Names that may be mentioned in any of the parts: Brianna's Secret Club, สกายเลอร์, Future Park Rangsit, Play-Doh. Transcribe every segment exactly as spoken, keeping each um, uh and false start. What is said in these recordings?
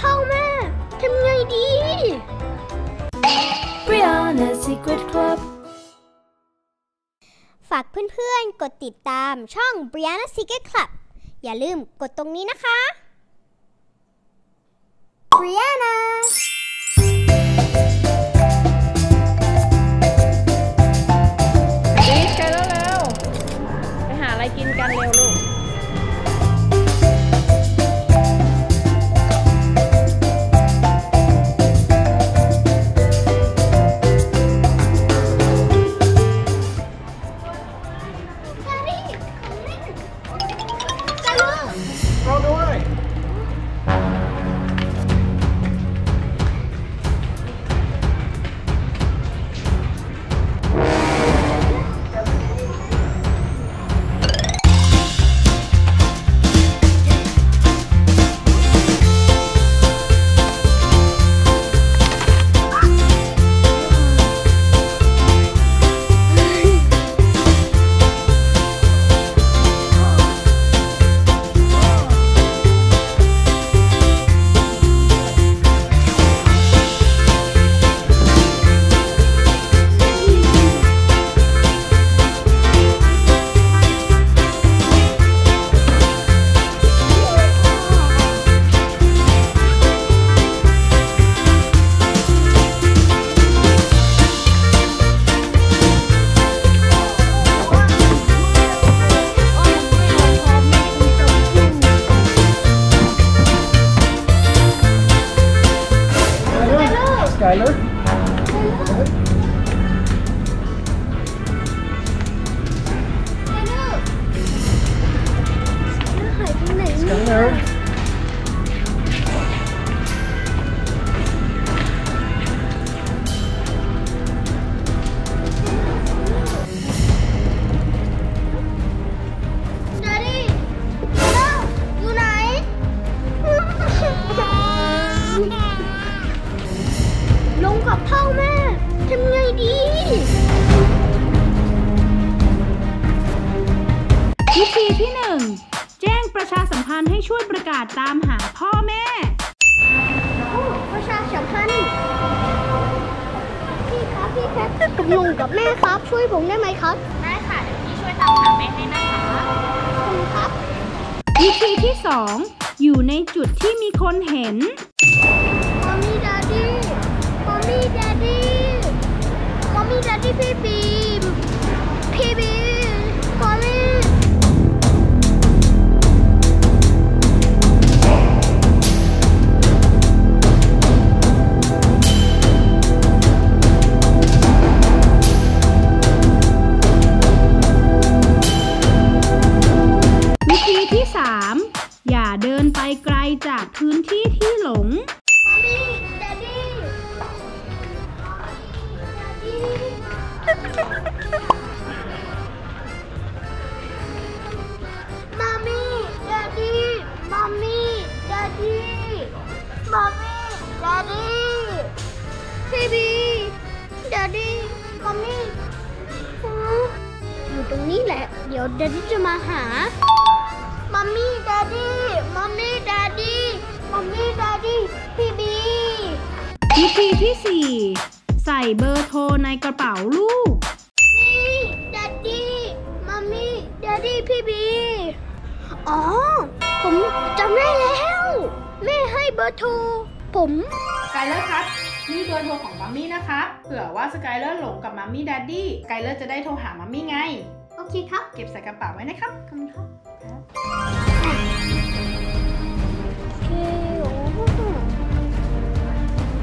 พ่อแม่ทำไงดี Brianna Secret Club ฝากเพื่อนๆกดติดตามช่อง Brianna Secret Club อย่าลืมกดตรงนี้นะคะ Briannaไปกินกันเร็วลูกช่วยประกาศตามหาพ่อแม่ประชาสัมพันธ์พี่ครับพี่ครับกับหนูกับแม่ครับช่วยผมได้ไหมครับได้ค่ะเดี๋ยวพี่ช่วยตามหาแม่ให้นะคะคุณครับวิธีที่สองอยู่ในจุดที่มีคนเห็น Mommy Daddy Mommy Daddy Mommy Daddy พี่บีมพี่บีม Mommyอย่าเดินไปไกลจากพื้นที่ที่หลง Mommy Daddy Mommy Daddy Mommy Daddy Mommy Daddy Baby Daddy Mommy อยู่ตรงนี้แหละเดี๋ยว Daddy จะมาหาMommy Daddy Mommy Daddy Mommy Daddy พี่บีวิธีที่สี่ใส่เบอร์โทรในกระเป๋าลูก Mommy Daddy Mommy Daddy พี่บีอ๋อผมจำได้แล้วแม่ให้เบอร์โทรผมสกายเลอร์ครับนี่เบอร์โทรของมัมมี่นะคะเผื่อว่าสกายเลอร์หลงกับมัมมี่แดดดี้สกายเลอร์จะได้โทรหามัมมี่ไงโอเคครับเก็บใส่กระเป๋าไว้นะครับขอบคุณครับ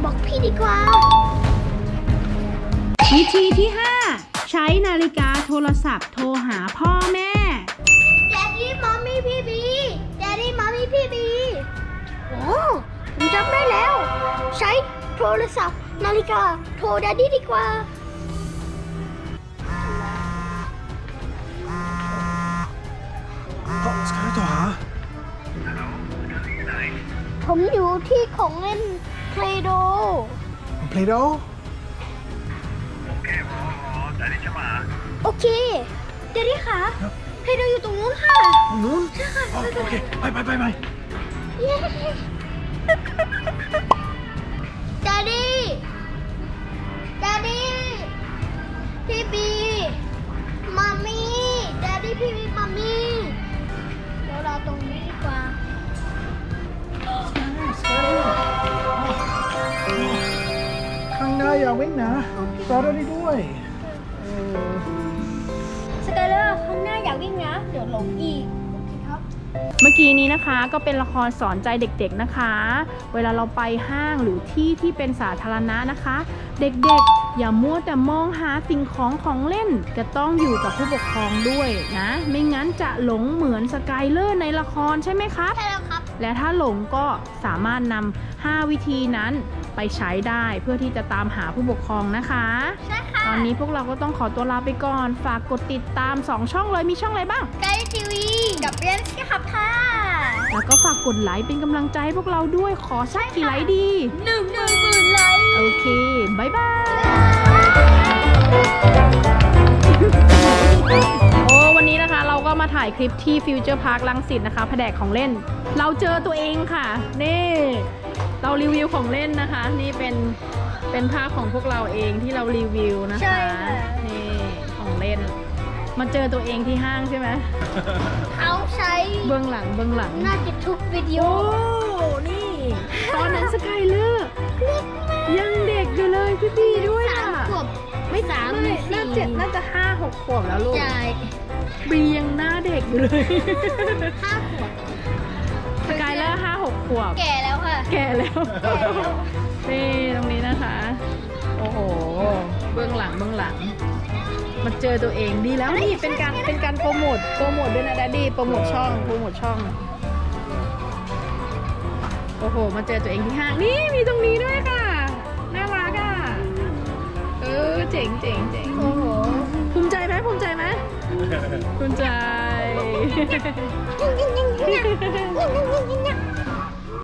บอกพี่ดีกว่าวิธีที่ห้าใช้นาฬิกาโทรศัพท์โทรหาพ่อแม่ Daddy Mommy พี่บี Daddy Mommy พี่บีโอ้ผมจำได้แล้วใช้โทรศัพท์นาฬิกาโทร Daddy ดีกว่าสกายต่อหาผมอยู่ที่ของเล่น Play-Doh Play-Doh โอเคพ่อแต่นี่จะมาโอเคเดี๋ยวนี้ค่ะ Play-Doh อยู่ตรงนู้นค่ะตรงนู้นใช่ค่ะโอเคไปไปไปไป ดาดี้ดาดี้พี่บีมัมมี่ดาดี้พี่บีมัมมี่เดี๋ยวเราตรงนี้ดีกว่าข้างหน้าอย่าวิ่งนะรอดาดี้ด้วยสกายเลอร์ข้างหน้าอย่าวิ่งนะเดี๋ยวหลงอีกเมื่อกี้นี้นะคะก็เป็นละครสอนใจเด็กๆนะคะเวลาเราไปห้างหรือที่ที่เป็นสาธารณะนะคะเด็กๆอย่ามัวแต่มองหาสิ่งของของเล่นจะต้องอยู่กับผู้ปกครองด้วยนะไม่งั้นจะหลงเหมือนสกายเลอร์ในละครใช่ไหมคะใช่แล้วครับและถ้าหลงก็สามารถนำห้าวิธีนั้นไปใช้ได้เพื่อที่จะตามหาผู้ปกครองนะคะใช่ค่ะตอนนี้พวกเราก็ต้องขอตัวลาไปก่อนฝากกดติดตามสองช่องเลยมีช่องอะไรบ้างไกด์ทีวีกับเรียนสิครับค่ะแล้วก็ฝากกดไลค์เป็นกำลังใจให้พวกเราด้วยขอสักกี่ไลค์ดีหนึ่งหมื่นหมื่นไลค์โอเคบ๊ายบายวันนี้นะคะเราก็มาถ่ายคลิปที่ฟิวเจอร์พาร์ครังสิตนะคะแผนกของเล่นเราเจอตัวเองค่ะนี่เรารีวิวของเล่นนะคะนี่เป็นเป็นภาพของพวกเราเองที่เรารีวิวนะคะนี่ของเล่นมาเจอตัวเองที่ห้างใช่ไหมเขาใช้เบื้องหลังเบื้องหลังน่าจะทุกวิดีโอนี่ตอนนั้นสกายเลอร์ยังเด็กอยู่เลยพี่บีด้วยค่ะไม่สามไม่น่าเจ็ดน่าจะห้าหกขวบแล้วลูกบรียังหน้าเด็กอยู่เลยห้าขวบสกายเลอร์ห้าหกขวบแก่แล้วค่ะแก่แล้วนี่ตรงนี้นะคะโอ้โหเบื้องหลังเบื้องหลังมาเจอตัวเองดีแล้วนี่เป็นการเป็นการโปรโมทโปรโมทด้วยนะแดดดี้โปรโมทช่องโปรโมทช่องโอ้โหมาเจอตัวเองที่ห้างนี่มีตรงนี้ด้วยค่ะน่ารักอ่ะเออเจ๋งเจ๋งเจ๋งโอ้โหภูมิใจไหมภูมิใจไหมคุณใจ